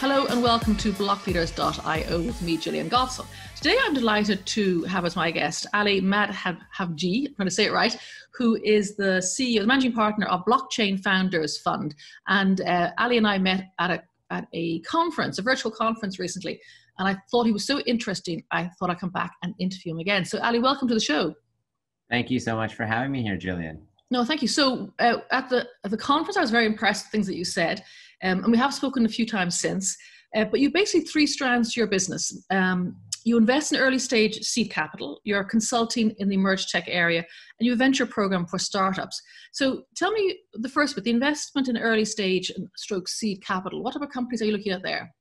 Hello and welcome to Blockleaders.io with me, Jillian Godsil. Today I'm delighted to have as my guest Aly Madhavji, I'm going to say it right, who is the CEO, the managing partner of Blockchain Founders Fund. And Aly and I met at a conference, a virtual conference recently, and I thought he was so interesting, I thought I'd come back and interview him again. So Aly, welcome to the show. Thank you so much for having me here, Jillian. No, thank you. So at the conference, I was very impressed with things that you said. And we have spoken a few times since, but you basically three strands to your business. You invest in early stage seed capital, you're consulting in the emerge tech area, and you have a venture program for startups. So tell me the first bit, the investment in early stage and stroke seed capital. What type of companies are you looking at there?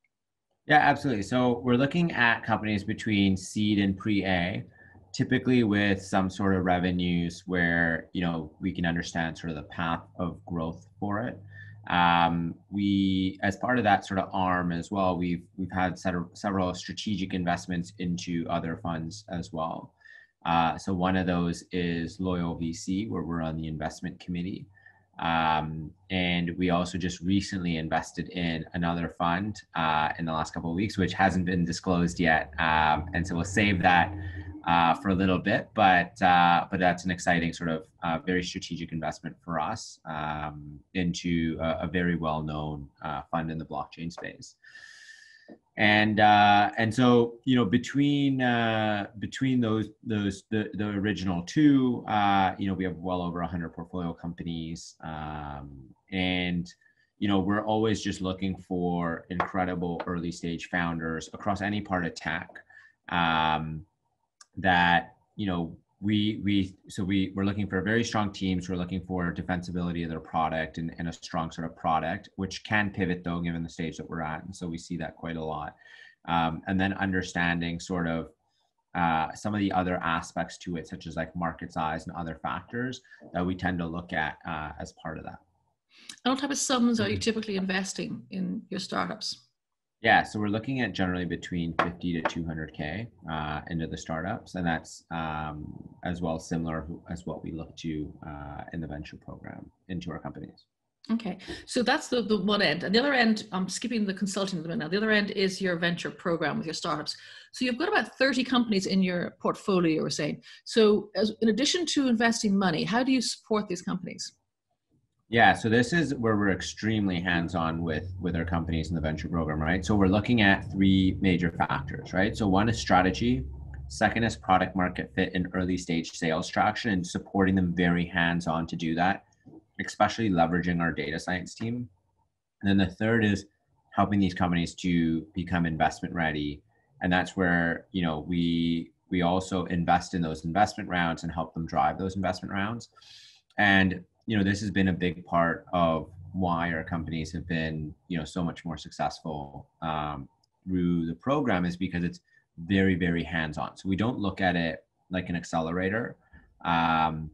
Yeah, absolutely. So we're looking at companies between seed and pre-A, typically with some sort of revenues where, you know, we can understand sort of the path of growth for it. We, as part of that sort of arm as well, we've had several strategic investments into other funds as well. So one of those is Loyal VC, where we're on the investment committee. And we also just recently invested in another fund in the last couple of weeks, which hasn't been disclosed yet. And so we'll save that for a little bit, but that's an exciting sort of very strategic investment for us into a very well-known fund in the blockchain space. And so, you know, between the original two, you know, we have well over 100 portfolio companies, and, you know, we're always just looking for incredible early stage founders across any part of tech, that, you know, we're looking for very strong teams. We're looking for defensibility of their product and a strong sort of product, which can pivot though, given the stage that we're at. And so we see that quite a lot. And then understanding sort of some of the other aspects to it, such as like market size and other factors that we tend to look at as part of that. And what type of sums are you typically investing in your startups? Yeah, so we're looking at generally between 50 to 200K into the startups, and that's as well similar as what we look to in the venture program into our companies. Okay, so that's the one end. And the other end, I'm skipping the consulting at the minute now, the other end is your venture program with your startups. So you've got about 30 companies in your portfolio, you were saying. So in addition to investing money, how do you support these companies? Yeah, so this is where we're extremely hands-on with our companies in the venture program, right? So we're looking at three major factors, right? So one is strategy, second is product market fit and early stage sales traction, and supporting them very hands-on to do that, especially leveraging our data science team. And then the third is helping these companies to become investment ready. And that's where, you know, we also invest in those investment rounds and help them drive those investment rounds. And you know, this has been a big part of why our companies have been, you know, so much more successful through the program, is because it's very, very hands-on. So we don't look at it like an accelerator. Although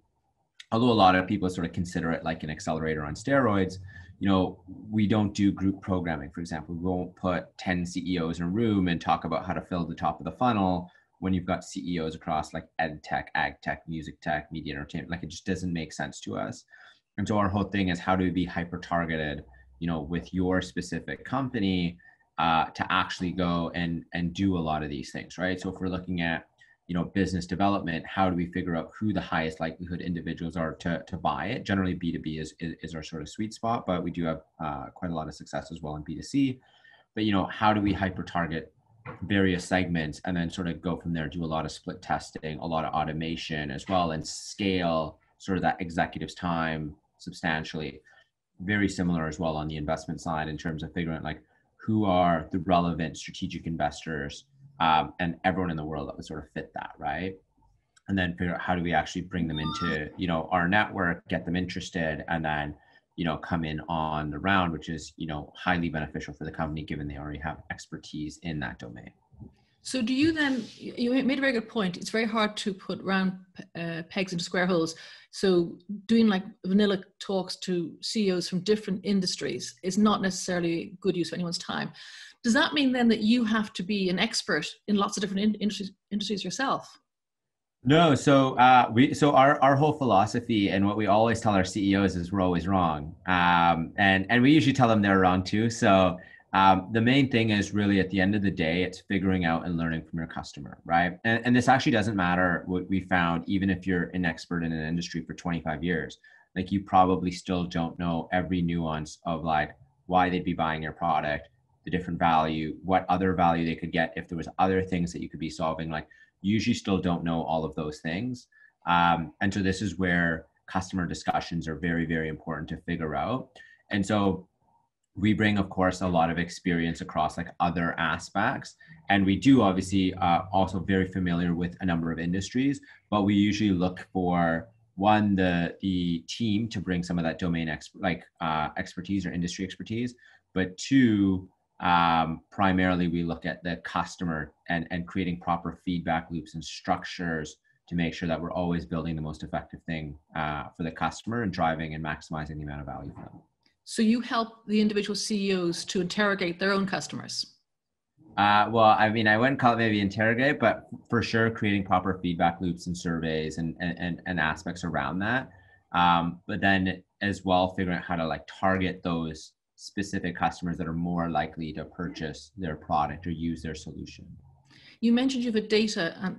a lot of people sort of consider it like an accelerator on steroids, you know, we don't do group programming, for example. We won't put 10 CEOs in a room and talk about how to fill the top of the funnel when you've got CEOs across like ed tech, ag tech, music tech, media entertainment. Like, it just doesn't make sense to us. And so our whole thing is, how do we be hyper targeted, you know, with your specific company to actually go and do a lot of these things, right? So if we're looking at, you know, business development, how do we figure out who the highest likelihood individuals are to buy it? Generally B2B is our sort of sweet spot, but we do have quite a lot of success as well in B2C. But, you know, how do we hyper target various segments and then sort of go from there, do a lot of split testing, a lot of automation as well, and scale sort of that executive's time substantially. Very similar as well on the investment side in terms of figuring out like who are the relevant strategic investors and everyone in the world that would sort of fit that, right? And then figure out how do we actually bring them into, you know, our network, get them interested, and then, you know, come in on the round, which is, you know, highly beneficial for the company given they already have expertise in that domain. So do you then, you made a very good point. It's very hard to put round pegs into square holes. So doing like vanilla talks to CEOs from different industries is not necessarily good use of anyone's time. Does that mean then that you have to be an expert in lots of different industries yourself? No, so our whole philosophy and what we always tell our CEOs is we're always wrong, and we usually tell them they're wrong too. So The main thing is really at the end of the day, it's figuring out and learning from your customer, right? And this actually doesn't matter what we found, even if you're an expert in an industry for 25 years, like you probably still don't know every nuance of like why they'd be buying your product, the different value, what other value they could get if there was other things that you could be solving. Like you usually still don't know all of those things. And so this is where customer discussions are very, very important to figure out. And so we bring, of course, a lot of experience across like other aspects. And we do obviously also very familiar with a number of industries, but we usually look for one, the team to bring some of that domain expertise or industry expertise, but two, primarily we look at the customer and creating proper feedback loops and structures to make sure that we're always building the most effective thing for the customer and driving and maximizing the amount of value for them. So you help the individual CEOs to interrogate their own customers? Well, I mean, I wouldn't call it maybe interrogate, but for sure creating proper feedback loops and surveys and aspects around that. But then as well, figuring out how to like target those specific customers that are more likely to purchase their product or use their solution. You mentioned you have a data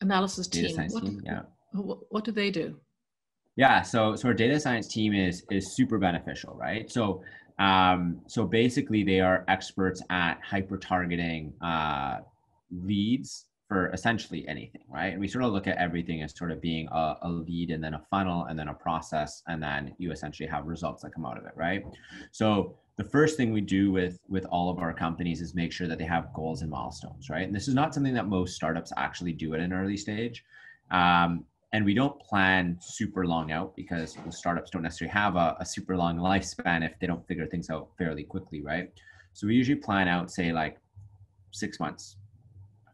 analysis team. Data science team, yeah. What do they do? Yeah, so our data science team is super beneficial, right? So basically they are experts at hyper-targeting leads for essentially anything, right? And we sort of look at everything as sort of being a lead and then a funnel and then a process, and then you essentially have results that come out of it, right? So the first thing we do with all of our companies is make sure that they have goals and milestones, right? And this is not something that most startups actually do at an early stage. And we don't plan super long out because startups don't necessarily have a super long lifespan if they don't figure things out fairly quickly, right? So we usually plan out, say, like 6 months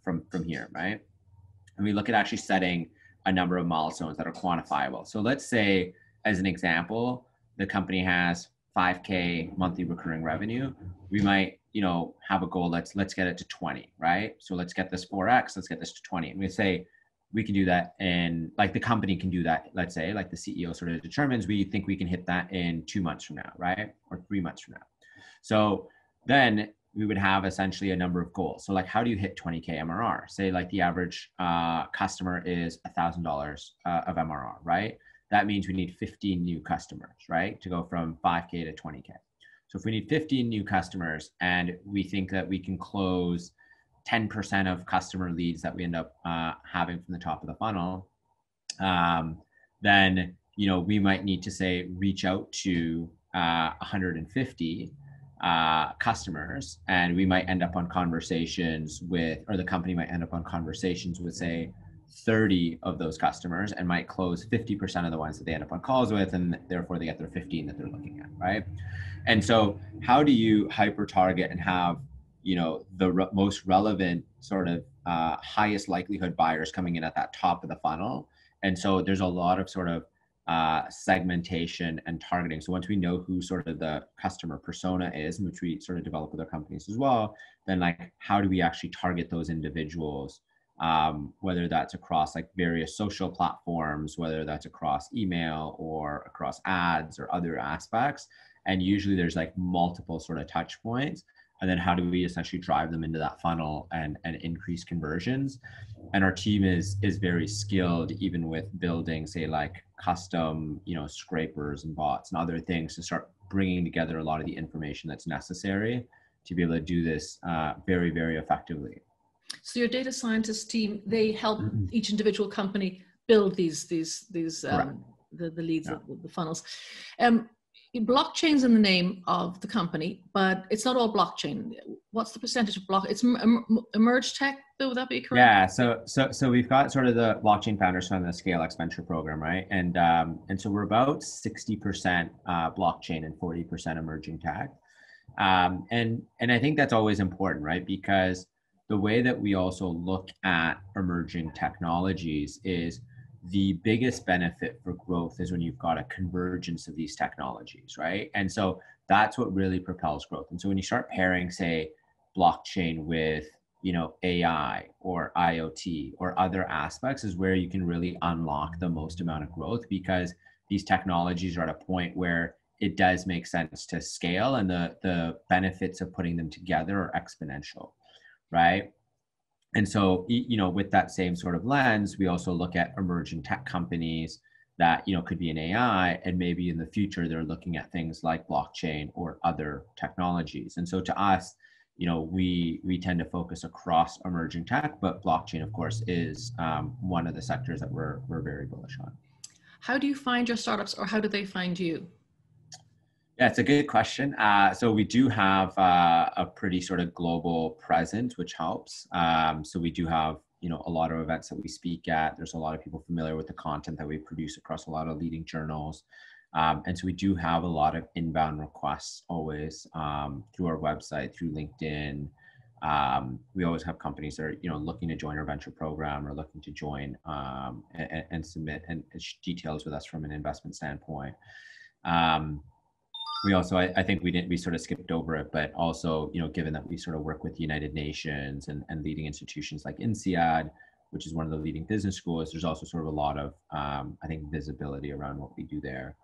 from here, right? And we look at actually setting a number of milestones that are quantifiable. So let's say, as an example, the company has 5K monthly recurring revenue. We might, have a goal, let's get it to 20, right? So let's get this 4X, let's get this to 20. And we say, we can do that, and like the company can do that, let's say, like the CEO sort of determines, we think we can hit that in 2 months from now, right? Or 3 months from now. So then we would have essentially a number of goals. So like, how do you hit 20K MRR? Say like the average customer is $1,000 of MRR, right? That means we need 15 new customers, right? To go from 5K to 20K. So if we need 15 new customers and we think that we can close 10% of customer leads that we end up having from the top of the funnel, then we might need to say reach out to 150 customers, and we might end up on conversations with, or the company might end up on conversations with, say 30 of those customers, and might close 50% of the ones that they end up on calls with, and therefore they get their 15 that they're looking at, right? And so how do you hyper target and have the most relevant sort of highest likelihood buyers coming in at that top of the funnel? And so there's a lot of sort of segmentation and targeting. So once we know who sort of the customer persona is, which we sort of develop with our companies as well, then like how do we actually target those individuals, whether that's across like various social platforms, whether that's across email or across ads or other aspects. And usually there's like multiple sort of touch points. And then how do we essentially drive them into that funnel and increase conversions? And our team is very skilled, even with building, say, like custom, scrapers and bots and other things to start bringing together a lot of the information that's necessary to be able to do this very, very effectively. So your data scientist team, they help each individual company build these the leads, yeah, the funnels. Blockchain's in the name of the company, but it's not all blockchain. What's the percentage of block? It's emerge tech, though. Would that be correct? Yeah. So we've got sort of the Blockchain Founders Fund, the Scale X Venture program, right? And so we're about 60% blockchain and 40% emerging tech. And I think that's always important, right? Because the way that we also look at emerging technologies is, the biggest benefit for growth is when you've got a convergence of these technologies, right? And so that's what really propels growth. And so when you start pairing, say, blockchain with, AI or IoT or other aspects, is where you can really unlock the most amount of growth, because these technologies are at a point where it does make sense to scale, and the benefits of putting them together are exponential, right? And so, you know, with that same sort of lens, we also look at emerging tech companies that, you know, could be in AI, and maybe in the future they're looking at things like blockchain or other technologies. And so to us, you know, we tend to focus across emerging tech, but blockchain, of course, is one of the sectors that we're very bullish on. How do you find your startups, or how do they find you? Yeah, it's a good question. So we do have a pretty sort of global presence, which helps. So we do have, you know, a lot of events that we speak at. There's a lot of people familiar with the content that we produce across a lot of leading journals. And so we do have a lot of inbound requests always through our website, through LinkedIn. We always have companies that are, you know, looking to join our venture program or looking to join and submit and details with us from an investment standpoint. We also, I think we sort of skipped over it, but also, you know, given that we sort of work with the United Nations and leading institutions like INSEAD, which is one of the leading business schools, there's also sort of a lot of, I think, visibility around what we do there.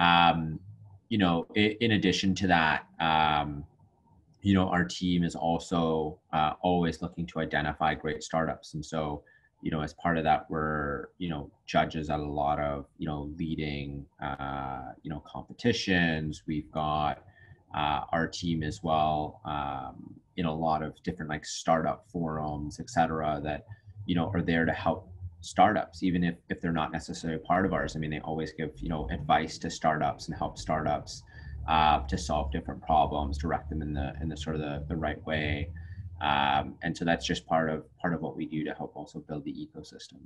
You know, in addition to that, you know, our team is also always looking to identify great startups. And so, you know, as part of that, we're, you know, judges at a lot of, you know, leading, you know, competitions. We've got our team as well in a lot of different like startup forums, et cetera, that, you know, are there to help startups, even if they're not necessarily part of ours. I mean, they always give, you know, advice to startups and help startups to solve different problems, direct them in the sort of the right way. And so that's just part of what we do to help also build the ecosystem.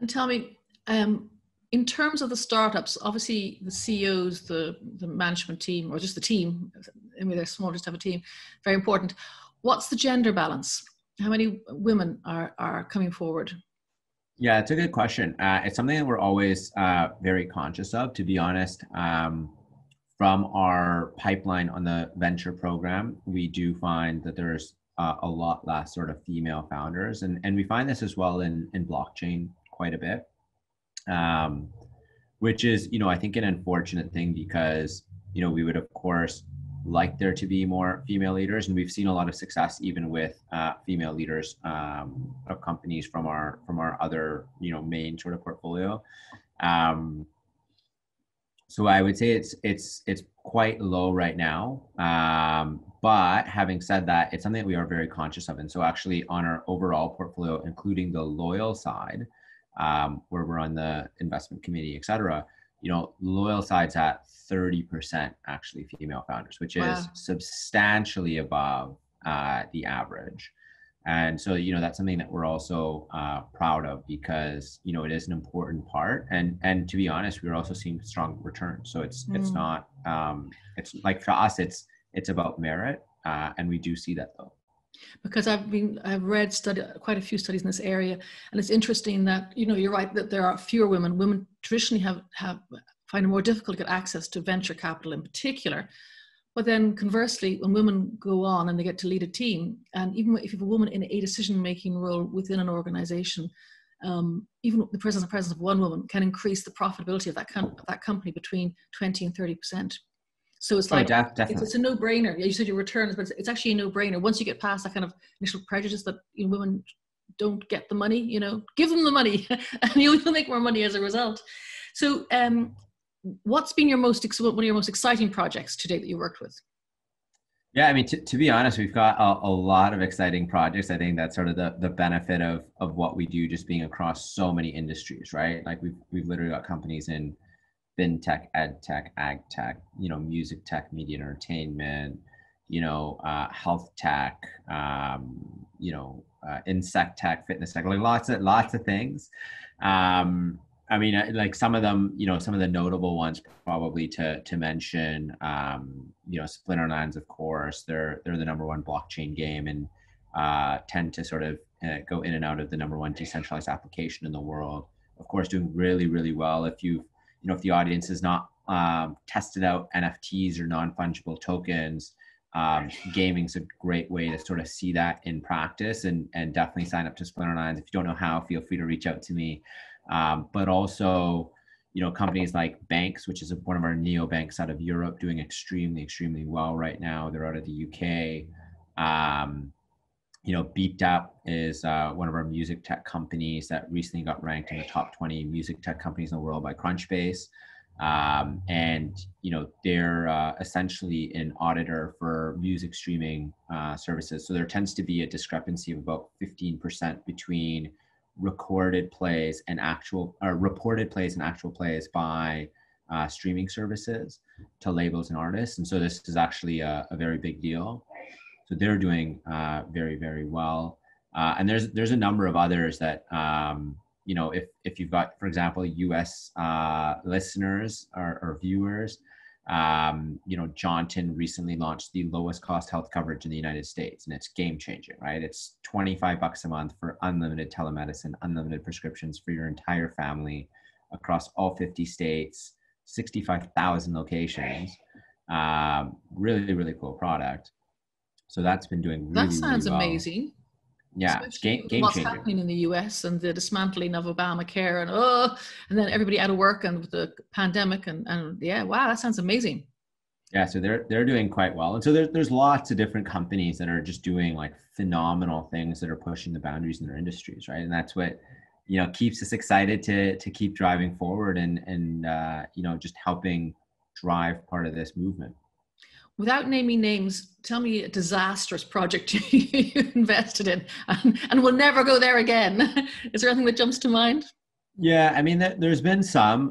And tell me, in terms of the startups, obviously the CEOs, the management team, or just the team, I mean, they're small, just have a team, very important. What's the gender balance? How many women are coming forward? Yeah, it's a good question. It's something that we're always very conscious of, to be honest. From our pipeline on the venture program, we do find that there's a lot less sort of female founders. And we find this as well in blockchain quite a bit, which is, you know, I think an unfortunate thing, because, you know, we would, of course, like there to be more female leaders, and we've seen a lot of success even with female leaders of companies from our other, you know, main sort of portfolio. So I would say it's quite low right now. But having said that, it's something that we are very conscious of, and so actually on our overall portfolio, including the Loyal side, where we're on the investment committee, et cetera, you know, Loyal side's at 30% actually female founders, which is substantially above the average. And so, you know, that's something that we're also proud of, because, you know, it is an important part. And to be honest, we're also seeing strong returns. So it's not, it's like for us, it's about merit. And we do see that though. Because I've read quite a few studies in this area, and it's interesting that, you know, you're right that there are fewer women. Women traditionally find it more difficult to get access to venture capital in particular. But then conversely, when women go on and they get to lead a team, and even if you have a woman in a decision-making role within an organization, even the presence of one woman can increase the profitability of that company between 20 and 30%. So it's like, it's a no-brainer. You said your returns, but it's actually a no-brainer. Once you get past that kind of initial prejudice that, you know, women don't get the money, you know, give them the money and you'll make more money as a result. So what's been one of your most exciting projects to date that you worked with? Yeah, I mean, to be honest, we've got a lot of exciting projects. I think that's sort of the benefit of what we do, just being across so many industries, right? Like we've literally got companies in FinTech, EdTech, AgTech, you know, music tech, media and entertainment, you know, health tech, you know, insect tech, fitness tech, like lots of things. I mean, like some of them, you know, some of the notable ones probably to mention, you know, Splinterlands, of course, they're the #1 blockchain game, and tend to sort of go in and out of the #1 decentralized application in the world. Of course, doing really, really well. If the audience has not tested out NFTs or non-fungible tokens, gaming's a great way to sort of see that in practice, and definitely sign up to Splinterlands. If you don't know how, feel free to reach out to me. But also, you know, companies like Banks, which is one of our neobanks out of Europe, doing extremely well right now. They're out of the UK. You know, BeatDap is one of our music tech companies that recently got ranked in the top 20 music tech companies in the world by Crunchbase. And, you know, they're essentially an auditor for music streaming services. So there tends to be a discrepancy of about 15% between recorded plays and actual, or reported plays and actual plays by streaming services to labels and artists. And so this is actually a very big deal. So they're doing very well, and there's a number of others that you know, if you've got, for example, U.S. listeners or viewers, you know, John10 recently launched the lowest cost health coverage in the United States, and it's game changing, right? It's $25 a month for unlimited telemedicine, unlimited prescriptions for your entire family across all 50 states, 65,000 locations. Really cool product. So that's been doing really well. That sounds really well. Amazing. Yeah, especially it's game what's changing. Happening in the US and the dismantling of Obamacare and and then everybody out of work and with the pandemic and yeah, wow, that sounds amazing. Yeah, so they're doing quite well. And so there's lots of different companies that are just doing like phenomenal things that are pushing the boundaries in their industries, right? And that's what, you know, keeps us excited to keep driving forward and you know, just helping drive part of this movement. Without naming names, tell me a disastrous project you invested in and we'll never go there again. Is there anything that jumps to mind? Yeah, I mean, there's been some,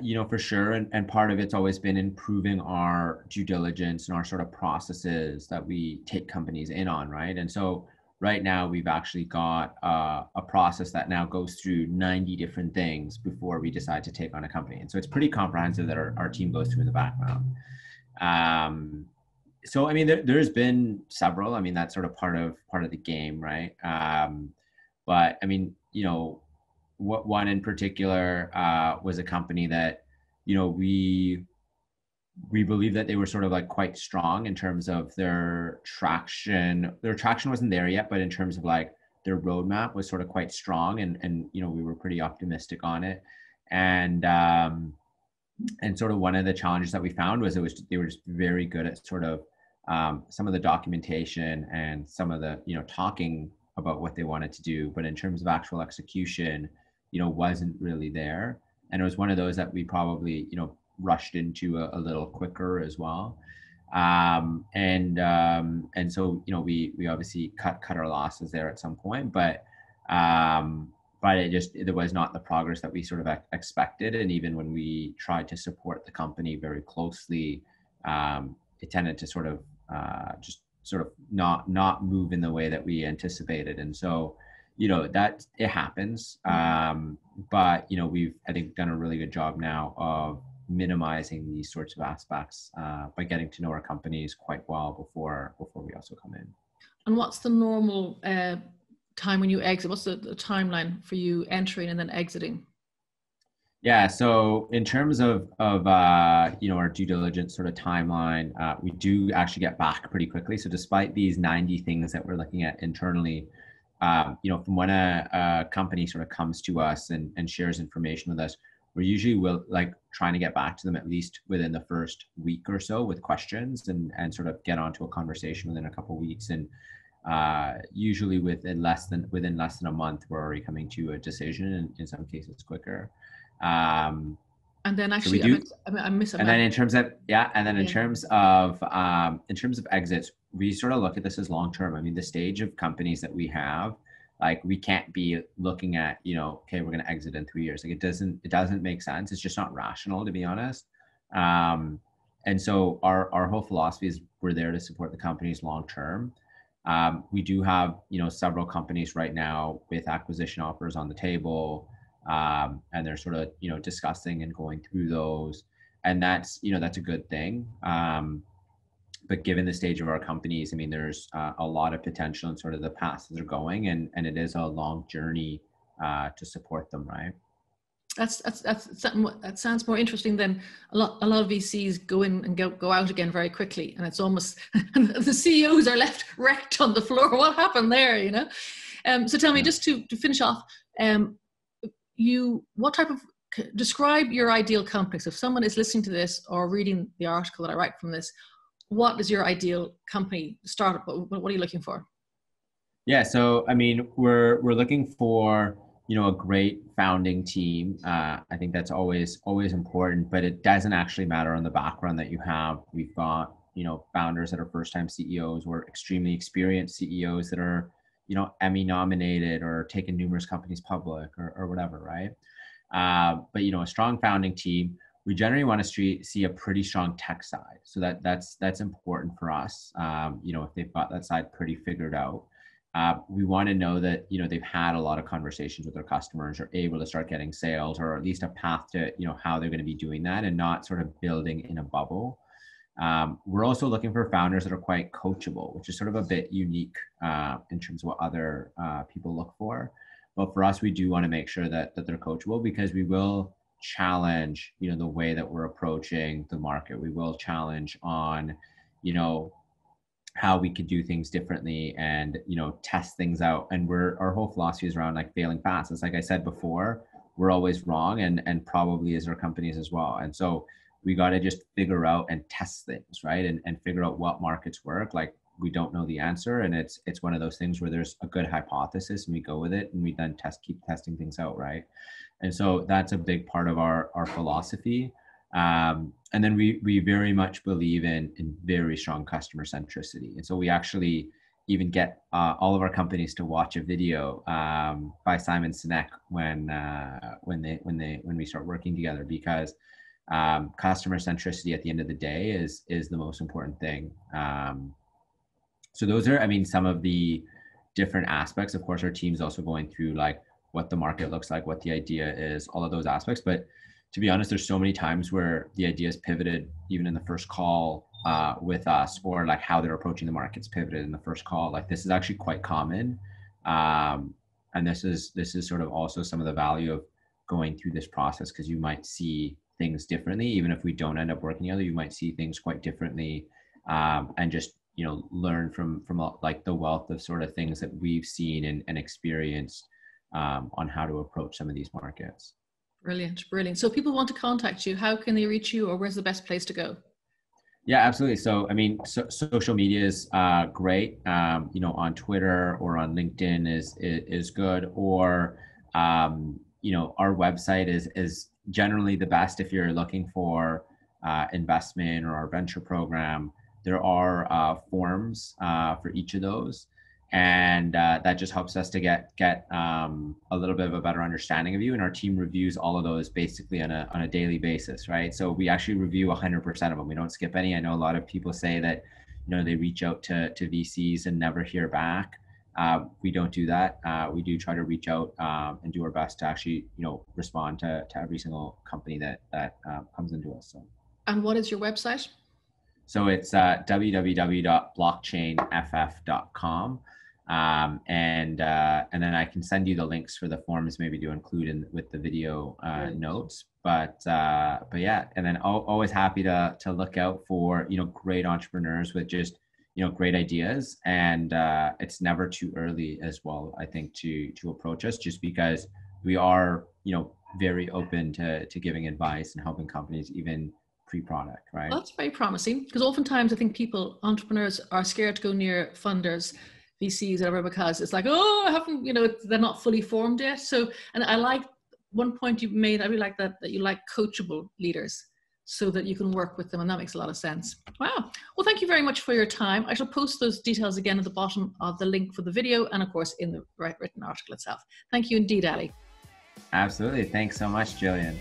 you know, for sure. And part of it's always been improving our due diligence and our sort of processes that we take companies in on, right? And so right now we've actually got a process that now goes through 90 different things before we decide to take on a company. And so it's pretty comprehensive that our team goes through in the background. So, I mean, there's been several, I mean, that's sort of part of the game, right? But I mean, you know, what one in particular, was a company that, you know, we believe that they were sort of like quite strong in terms of their traction. Their traction wasn't there yet, but in terms of like their roadmap was sort of quite strong and, you know, we were pretty optimistic on it. And sort of one of the challenges that we found was they were just very good at sort of some of the documentation and some of the, you know, talking about what they wanted to do, but in terms of actual execution, you know, wasn't really there. And it was one of those that we probably, you know, rushed into a little quicker as well. And so, you know, we obviously cut our losses there at some point, but there was not the progress that we sort of expected. And even when we tried to support the company very closely, it tended to sort of just sort of not move in the way that we anticipated. And so, you know, that it happens. But, you know, we've, I think, done a really good job now of minimizing these sorts of aspects by getting to know our companies quite well before we also come in. And what's the normal time when you exit? What's the timeline for you entering and then exiting? Yeah, so in terms of you know, our due diligence sort of timeline, we do actually get back pretty quickly. So despite these 90 things that we're looking at internally, you know, from when a company sort of comes to us and shares information with us, we're usually trying to get back to them at least within the first week or so with questions and sort of get onto a conversation within a couple of weeks, and usually within less than a month we're already coming to a decision, and in some cases quicker. And then actually, in terms of exits, we sort of look at this as long term. I mean, the stage of companies that we have, like, we can't be looking at, you know, okay, we're going to exit in 3 years. Like, it doesn't make sense. It's just not rational, to be honest. And so our whole philosophy is we're there to support the companies long term. We do have, you know, several companies right now with acquisition offers on the table, and they're sort of, you know, discussing and going through those, and that's, you know, that's a good thing. But given the stage of our companies, I mean, there's a lot of potential in sort of the paths that they're going, and it is a long journey to support them, right? That sounds more interesting than a lot of VCs go in and go out again very quickly, and it's almost the CEOs are left wrecked on the floor. What happened there, you know? So tell me, just to finish off, what type of describe your ideal company. So if someone is listening to this or reading the article that I write from this, what is your ideal company startup? What are you looking for? Yeah, so I mean, we're looking for, you know, a great founding team. I think that's always important, but it doesn't actually matter on the background that you have. We've got, you know, founders that are first-time CEOs or extremely experienced CEOs that are, you know, Emmy nominated or taken numerous companies public or whatever, right? But, you know, a strong founding team. We generally want to see a pretty strong tech side. So that's important for us. You know, if they've got that side pretty figured out, we want to know that, you know, they've had a lot of conversations with their customers, are able to start getting sales, or at least a path to, you know, how they're going to be doing that and not sort of building in a bubble. We're also looking for founders that are quite coachable, which is sort of a bit unique in terms of what other people look for. But for us, we do want to make sure that they're coachable, because we will challenge, you know, the way that we're approaching the market. We will challenge on, you know, how we could do things differently and, you know, test things out. And our whole philosophy is around like failing fast. It's like I said before, we're always wrong, and probably is our companies as well. And so we got to just figure out and test things, right? And figure out what markets work. Like, we don't know the answer. And it's one of those things where there's a good hypothesis and we go with it, and we then keep testing things out, right? And so that's a big part of our philosophy. And then we very much believe in very strong customer centricity. And so we actually even get all of our companies to watch a video by Simon Sinek when we start working together, because customer centricity at the end of the day is the most important thing. So those are, I mean, some of the different aspects. Of course, our team's also going through like what the market looks like, what the idea is, all of those aspects. But to be honest, there's so many times where the idea's pivoted even in the first call with us, or like how they're approaching the market's pivoted in the first call. Like, this is actually quite common. And this is sort of also some of the value of going through this process, because you might see things differently. Even if we don't end up working together, you might see things quite differently, and just, you know, learn from like the wealth of sort of things that we've seen and experienced on how to approach some of these markets. Brilliant. So people want to contact you. How can they reach you, or where's the best place to go? Yeah, absolutely. So, I mean, social media is great. You know, on Twitter or on LinkedIn is good, or, you know, our website is generally the best if you're looking for investment or our venture program. There are forms for each of those. And that just helps us to get a little bit of a better understanding of you. And our team reviews all of those basically on a daily basis, right? So we actually review 100% of them. We don't skip any. I know a lot of people say that, you know, they reach out to VCs and never hear back. We don't do that. We do try to reach out and do our best to actually, you know, respond to every single company that comes into us. So. And what is your website? So it's www.blockchainff.com. And then I can send you the links for the forms, maybe to include with the video notes, but yeah. And then always happy to look out for, you know, great entrepreneurs with just, you know, great ideas. And it's never too early as well, I think, to approach us, just because we are, you know, very open to giving advice and helping companies even pre-product, right? Well, that's very promising, because oftentimes I think entrepreneurs are scared to go near funders, VCs, whatever, because it's like, oh, I haven't, you know, they're not fully formed yet. So, and I like one point you made, I really like that you like coachable leaders so that you can work with them. And that makes a lot of sense. Wow. Well, thank you very much for your time. I shall post those details again at the bottom of the link for the video and, of course, in the written article itself. Thank you indeed, Aly. Absolutely. Thanks so much, Jillian.